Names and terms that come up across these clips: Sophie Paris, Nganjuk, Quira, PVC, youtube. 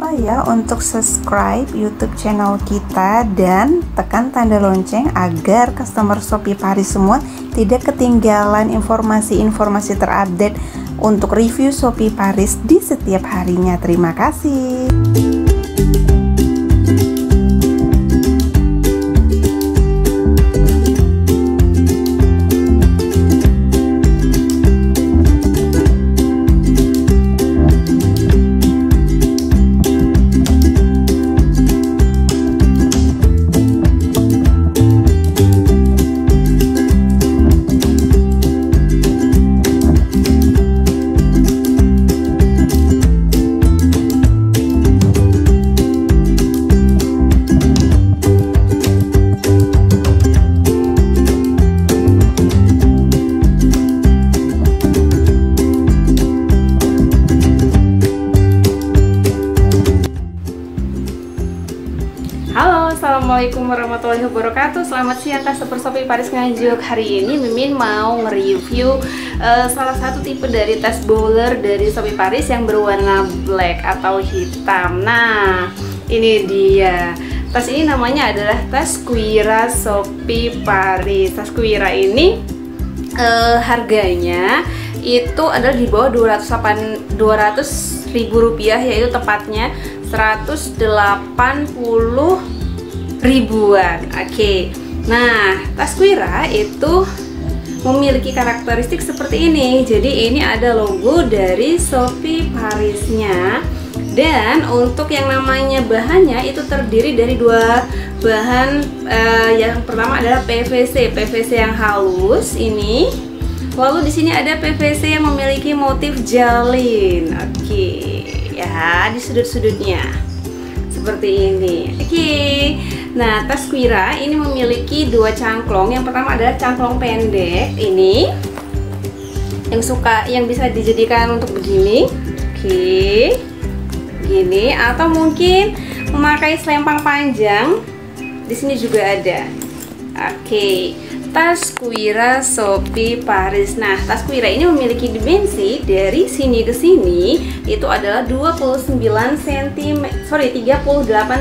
lupa ya untuk subscribe YouTube channel kita dan tekan tanda lonceng agar customer Sophie Paris semua tidak ketinggalan informasi-informasi terupdate untuk review Sophie Paris di setiap harinya. Terima kasih. Assalamualaikum warahmatullahi wabarakatuh. Selamat siang customer Sophie Paris Nganjuk. Hari ini Mimin mau nge-review salah satu tipe dari tas bowler dari Sophie Paris yang berwarna black atau hitam. Nah, ini dia. Tas ini namanya adalah tas Quira Sophie Paris. Tas Quira ini harganya itu adalah di bawah 200 ribu rupiah, yaitu tepatnya 180 ribuan. Oke. Nah, tas Quira itu memiliki karakteristik seperti ini. Jadi ini ada logo dari Sophie Parisnya, dan untuk yang namanya bahannya itu terdiri dari dua bahan. Yang pertama adalah PVC yang halus ini. Lalu di sini ada PVC yang memiliki motif jalin. Oke, ya di sudut-sudutnya seperti ini. Oke. Nah, tas Quira ini memiliki dua cangklong. Yang pertama adalah cangklong pendek ini yang bisa dijadikan untuk begini. Oke. Gini, atau mungkin memakai selempang panjang. Di sini juga ada. Oke. Tas Quira Sophie Paris. Nah, tas Quira ini memiliki dimensi dari sini ke sini itu adalah 38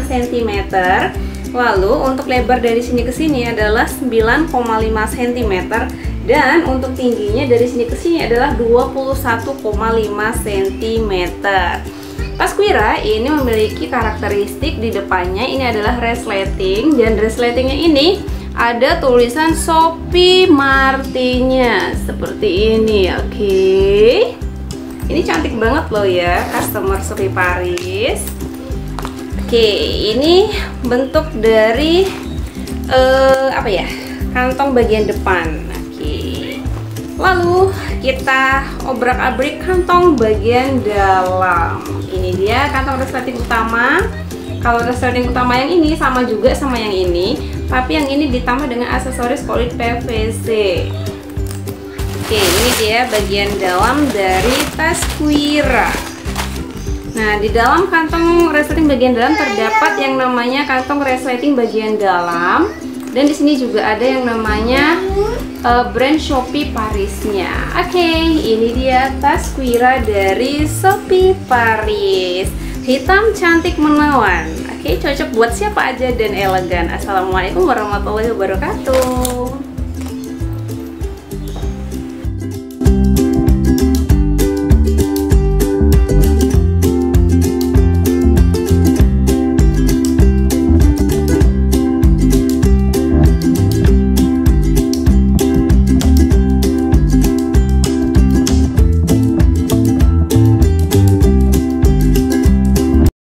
cm. Lalu untuk lebar dari sini ke sini adalah 9,5 cm dan untuk tingginya dari sini ke sini adalah 21,5 cm. Tas Quira ini memiliki karakteristik di depannya ini adalah resleting, dan resletingnya ini ada tulisan Sophie Martinya seperti ini. Oke. Ini cantik banget loh ya, customer Sophie Paris. Oke, ini bentuk dari apa ya? Kantong bagian depan. Oke. Lalu kita obrak-abrik kantong bagian dalam. Ini dia kantong resleting utama. Kalau resleting utama yang ini sama juga sama yang ini, tapi yang ini ditambah dengan aksesoris kulit PVC. Oke, ini dia bagian dalam dari tas Quira. Nah, di dalam kantong resleting bagian dalam terdapat yang namanya kantong resleting bagian dalam, dan di sini juga ada yang namanya brand Sophie Parisnya. Oke, ini dia tas Quira dari Sophie Paris. Hitam cantik menawan. Oke, cocok buat siapa aja dan elegan. Assalamualaikum warahmatullahi wabarakatuh.